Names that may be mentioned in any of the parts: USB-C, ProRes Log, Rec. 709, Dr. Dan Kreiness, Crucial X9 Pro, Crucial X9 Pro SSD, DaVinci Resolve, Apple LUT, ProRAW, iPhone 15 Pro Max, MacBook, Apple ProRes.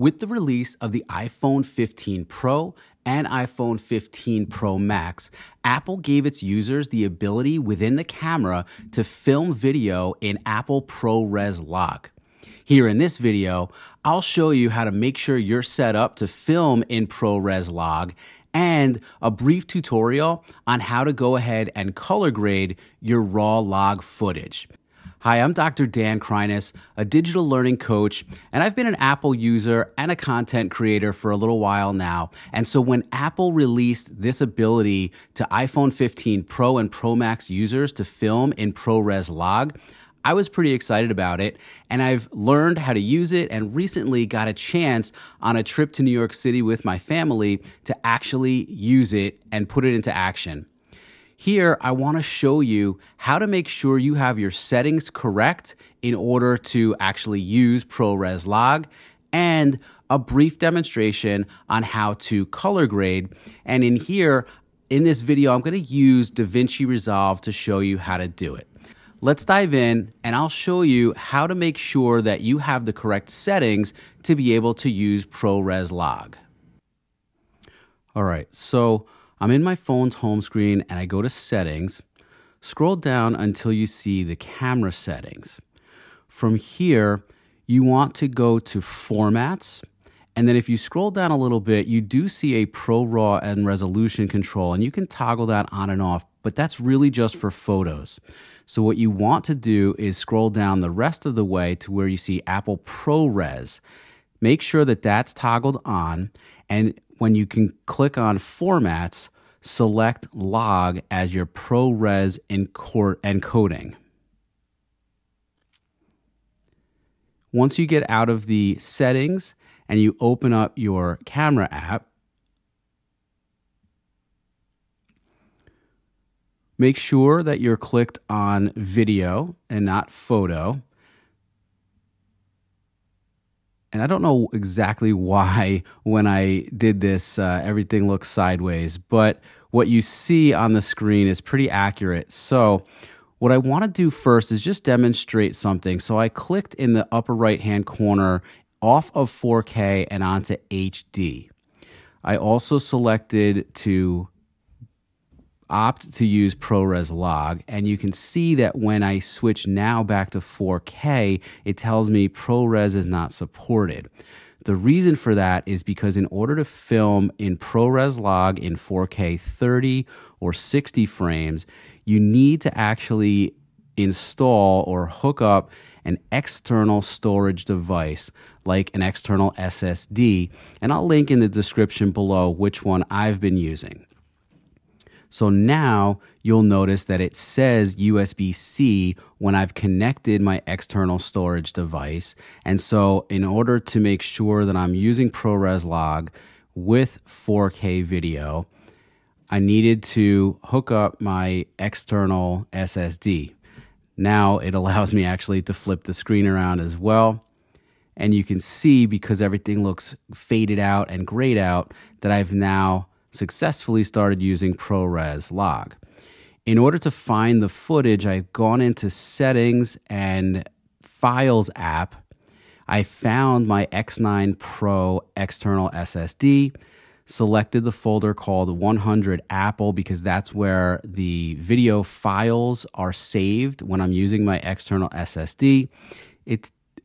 with the release of the iPhone 15 Pro and iPhone 15 Pro Max, Apple gave its users the ability within the camera to film video in Apple ProRes Log. Here in this video, I'll show you how to make sure you're set up to film in ProRes Log and a brief tutorial on how to go ahead and color grade your raw log footage. Hi, I'm Dr. Dan Kreiness, a digital learning coach, and I've been an Apple user and a content creator for a little while now. And so when Apple released this ability to iPhone 15 Pro and Pro Max users to film in ProRes Log, I was pretty excited about it, and I've learned how to use it and recently got a chance on a trip to New York City with my family to actually use it and put it into action. Here, I want to show you how to make sure you have your settings correct in order to actually use ProRes Log, and a brief demonstration on how to color grade. And in this video, I'm going to use DaVinci Resolve to show you how to do it. Let's dive in, and I'll show you how to make sure that you have the correct settings to be able to use ProRes Log. All right, so I'm in my phone's home screen, and I go to Settings. Scroll down until you see the camera settings. From here, you want to go to Formats, and then if you scroll down a little bit, you do see a ProRAW and resolution control, and you can toggle that on and off, but that's really just for photos. So what you want to do is scroll down the rest of the way to where you see Apple ProRes. Make sure that that's toggled on, and when you can click on Formats, select Log as your ProRes encoding. Once you get out of the settings and you open up your camera app, make sure that you're clicked on video and not photo. And I don't know exactly why when I did this, everything looks sideways, but what you see on the screen is pretty accurate. So what I want to do first is just demonstrate something. So I clicked in the upper right-hand corner off of 4K and onto HD. I also selected to opt to use ProRes Log, and you can see that when I switch now back to 4K, it tells me ProRes is not supported. The reason for that is because in order to film in ProRes Log in 4K 30 or 60 frames, you need to actually install or hook up an external storage device like an external SSD, and I'll link in the description below which one I've been using. So now you'll notice that it says USB-C when I've connected my external storage device. And so in order to make sure that I'm using ProRes Log with 4K video, I needed to hook up my external SSD. Now it allows me actually to flip the screen around as well. And you can see, because everything looks faded out and grayed out, that I've now successfully started using ProRes Log. In order to find the footage, I've gone into Settings and Files app. I found my X9 Pro external SSD, selected the folder called 100 Apple because that's where the video files are saved when I'm using my external SSD.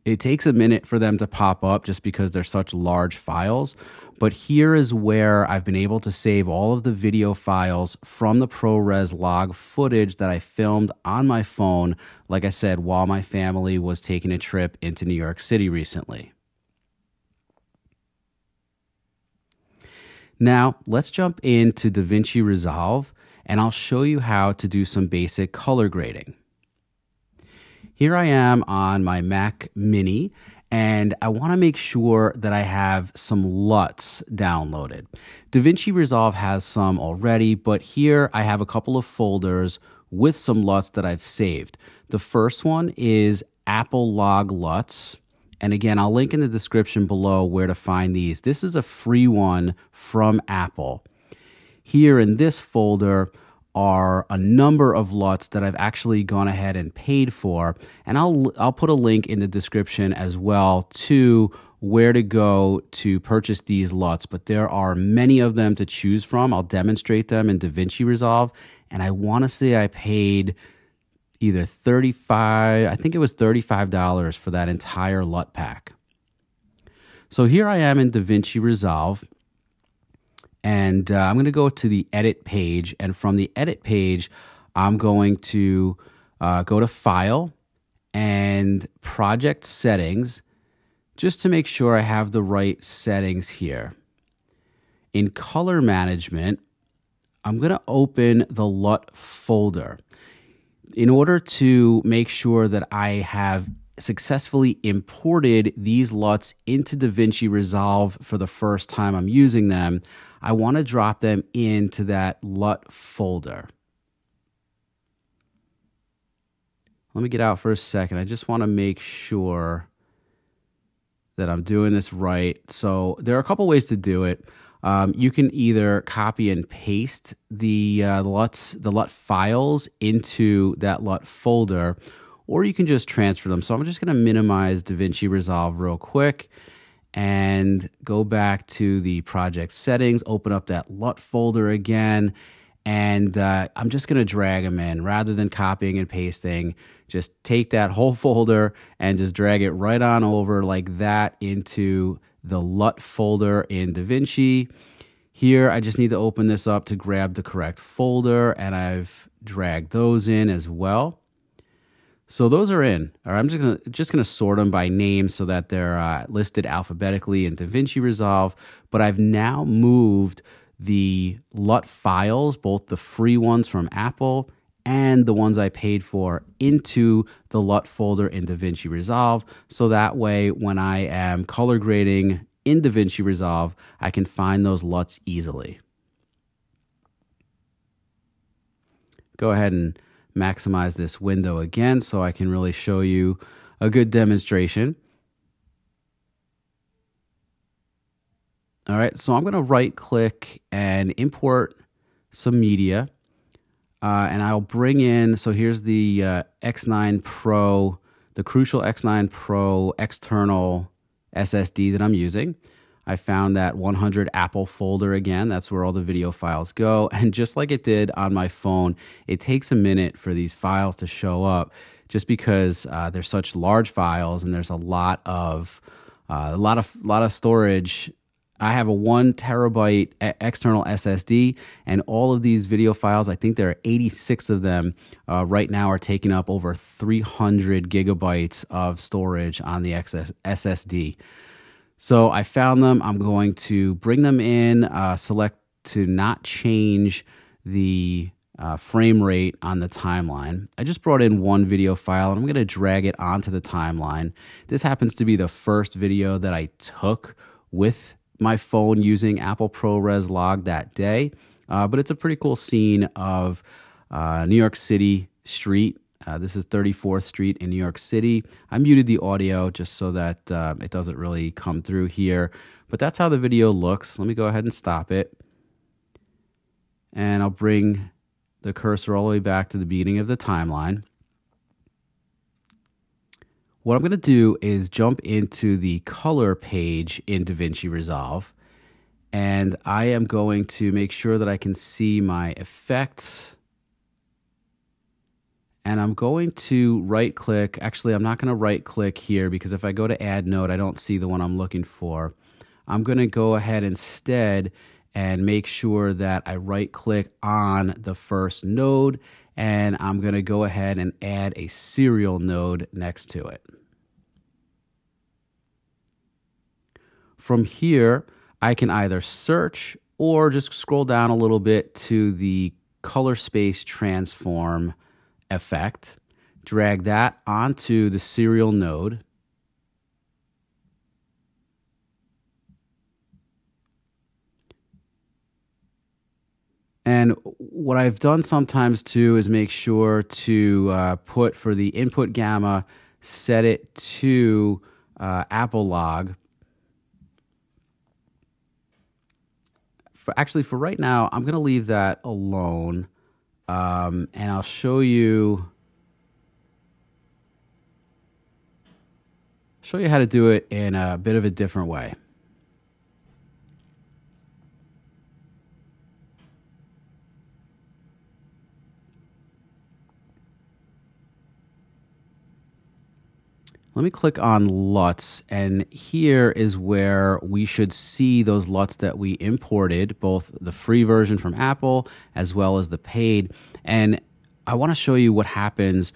It takes a minute for them to pop up just because they're such large files, but here is where I've been able to save all of the video files from the ProRes Log footage that I filmed on my phone, like I said, while my family was taking a trip into New York City recently. Now, let's jump into DaVinci Resolve, and I'll show you how to do some basic color grading. Here I am on my Mac Mini, and I want to make sure that I have some LUTs downloaded. DaVinci Resolve has some already, but here I have a couple of folders with some LUTs that I've saved. The first one is Apple Log LUTs. And again, I'll link in the description below where to find these. This is a free one from Apple. Here in this folder are a number of LUTs that I've actually gone ahead and paid for, and I'll put a link in the description as well to where to go to purchase these LUTs, but there are many of them to choose from. I'll demonstrate them in DaVinci Resolve, and I want to say I paid either $35, I think it was $35 for that entire LUT pack. So here I am in DaVinci Resolve, and I'm going to go to the edit page, and from the edit page, I'm going to go to File and Project Settings, just to make sure I have the right settings here. In color management, I'm gonna open the LUT folder. In order to make sure that I have successfully imported these LUTs into DaVinci Resolve for the first time I'm using them, I wanna drop them into that LUT folder. Let me get out for a second. I just wanna make sure that I'm doing this right. So there are a couple ways to do it. You can either copy and paste the LUT files into that LUT folder, or you can just transfer them. So I'm just gonna minimize DaVinci Resolve real quick and go back to the project settings, open up that LUT folder again, and I'm just gonna drag them in. Rather than copying and pasting, just take that whole folder and just drag it right on over like that into the LUT folder in DaVinci. Here, I just need to open this up to grab the correct folder, and I've dragged those in as well. So those are in. All right, I'm just gonna sort them by name so that they're listed alphabetically in DaVinci Resolve, but I've now moved the LUT files, both the free ones from Apple and the ones I paid for, into the LUT folder in DaVinci Resolve. So that way, when I am color grading in DaVinci Resolve, I can find those LUTs easily. Go ahead and maximize this window again so I can really show you a good demonstration. All right, so I'm gonna right click and import some media, and I'll bring in, so here's the X9 Pro, the Crucial X9 Pro external SSD that I'm using. I found that 100 Apple folder again. That's where all the video files go. And just like it did on my phone, it takes a minute for these files to show up just because they're such large files and there's a lot of storage. I have a 1 terabyte external SSD, and all of these video files, I think there are 86 of them right now, are taking up over 300 gigabytes of storage on the SSD. So I found them. I'm going to bring them in, select to not change the frame rate on the timeline. I just brought in one video file, and I'm going to drag it onto the timeline. This happens to be the first video that I took with my phone using Apple ProRes Log that day, but it's a pretty cool scene of New York City street. This is 34th Street in New York City. I muted the audio just so that it doesn't really come through here, but that's how the video looks. Let me go ahead and stop it, and I'll bring the cursor all the way back to the beginning of the timeline. What I'm going to do is jump into the color page in DaVinci Resolve, and I am going to make sure that I can see my effects, and I'm going to right click. Actually, I'm not going to right click here because if I go to add node, I don't see the one I'm looking for. I'm going to go ahead instead and make sure that I right click on the first node, and I'm going to go ahead and add a serial node next to it. From here, I can either search or just scroll down a little bit to the color space transform effect, drag that onto the serial node, and what I've done sometimes too is make sure to put for the input gamma, set it to Apple log. For right now, I'm gonna leave that alone, and I'll show you show you how to do it in a bit of a different way. Let me click on LUTs, and here is where we should see those LUTs that we imported, both the free version from Apple as well as the paid. And I want to show you what happens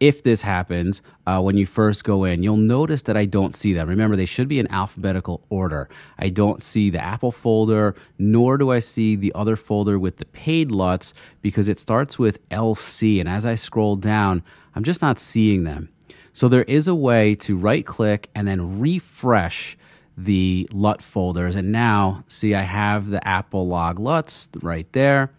if this happens when you first go in. You'll notice that I don't see them. Remember, they should be in alphabetical order. I don't see the Apple folder, nor do I see the other folder with the paid LUTs, because it starts with LC, and as I scroll down, I'm just not seeing them. So there is a way to right-click and then refresh the LUT folders. And now, see, I have the Apple Log LUTs right there.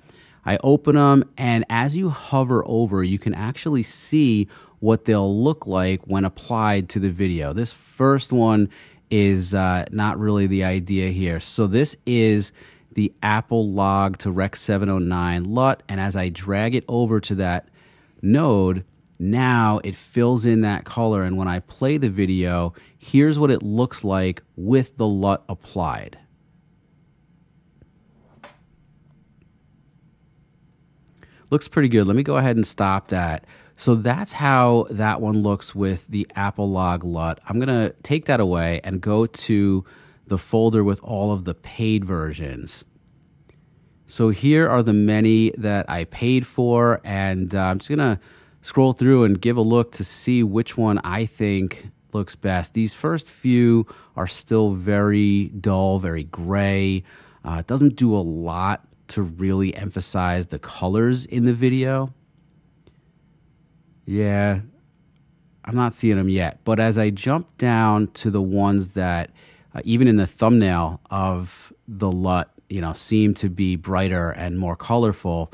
I open them, and as you hover over, you can actually see what they'll look like when applied to the video. This first one is not really the idea here. So this is the Apple Log to Rec. 709 LUT, and as I drag it over to that node, now it fills in that color, and when I play the video, here's what it looks like with the LUT applied. Looks pretty good. Let me go ahead and stop that. So that's how that one looks with the Apple Log LUT. I'm going to take that away and go to the folder with all of the paid versions. So here are the many that I paid for, and I'm just going to scroll through and give a look to see which one I think looks best. These first few are still very dull, very gray. It doesn't do a lot to really emphasize the colors in the video. Yeah, I'm not seeing them yet. But as I jump down to the ones that, even in the thumbnail of the LUT, seem to be brighter and more colorful,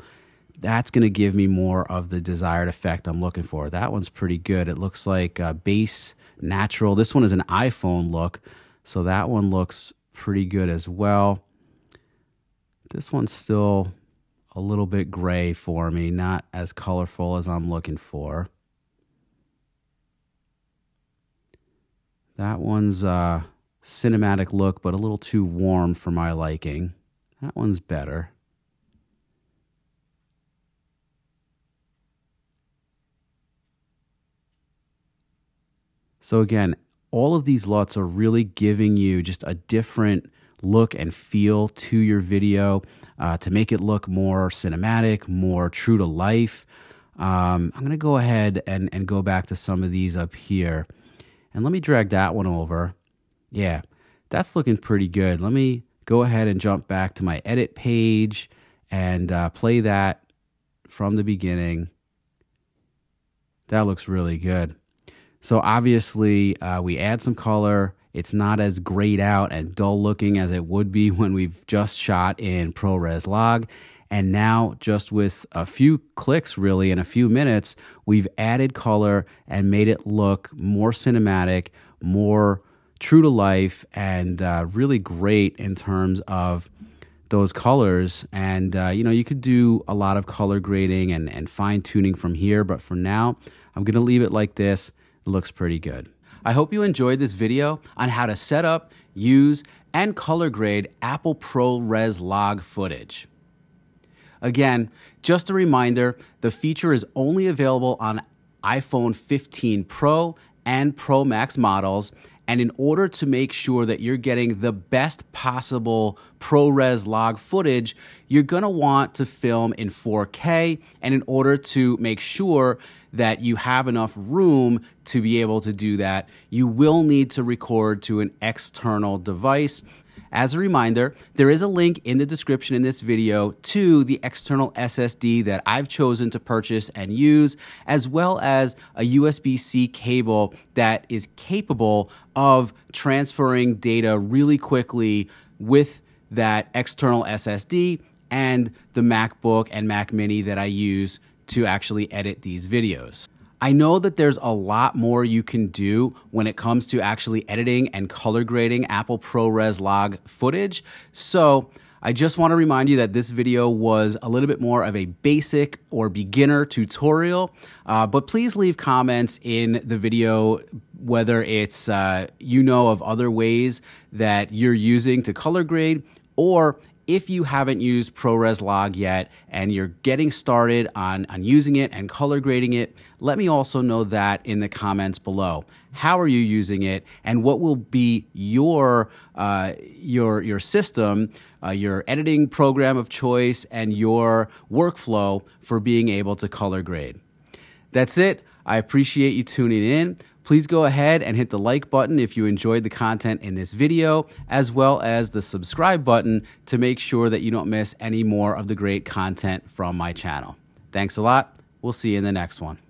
that's going to give me more of the desired effect I'm looking for. That one's pretty good. It looks like base, natural. This one is an iPhone look, so that one looks pretty good as well. This one's still a little bit gray for me, not as colorful as I'm looking for. That one's a cinematic look, but a little too warm for my liking. That one's better. So again, all of these LUTs are really giving you just a different look and feel to your video to make it look more cinematic, more true to life. I'm going to go ahead and go back to some of these up here. And let me drag that one over. Yeah, that's looking pretty good. Let me go ahead and jump back to my edit page and play that from the beginning. That looks really good. So obviously, we add some color. It's not as grayed out and dull looking as it would be when we've just shot in ProRes Log. And now, just with a few clicks, really, in a few minutes, we've added color and made it look more cinematic, more true to life, and really great in terms of those colors. And you could do a lot of color grading and fine tuning from here, but for now, I'm gonna leave it like this. Looks pretty good. I hope you enjoyed this video on how to set up, use, and color grade Apple ProRes Log footage. Again, just a reminder, the feature is only available on iPhone 15 Pro and Pro Max models, and in order to make sure that you're getting the best possible ProRes Log footage, you're going to want to film in 4K, and in order to make sure that you have enough room to be able to do that, you will need to record to an external device. As a reminder, there is a link in the description in this video to the external SSD that I've chosen to purchase and use, as well as a USB-C cable that is capable of transferring data really quickly with that external SSD and the MacBook and Mac Mini that I use to actually edit these videos. I know that there's a lot more you can do when it comes to actually editing and color grading Apple ProRes Log footage, so I just want to remind you that this video was a little bit more of a basic or beginner tutorial, but please leave comments in the video whether it's you know of other ways that you're using to color grade, or if you haven't used ProRes Log yet and you're getting started on using it and color grading it, let me also know that in the comments below. How are you using it, and what will be your system, your editing program of choice, and your workflow for being able to color grade? That's it. I appreciate you tuning in. Please go ahead and hit the like button if you enjoyed the content in this video, as well as the subscribe button to make sure that you don't miss any more of the great content from my channel. Thanks a lot. We'll see you in the next one.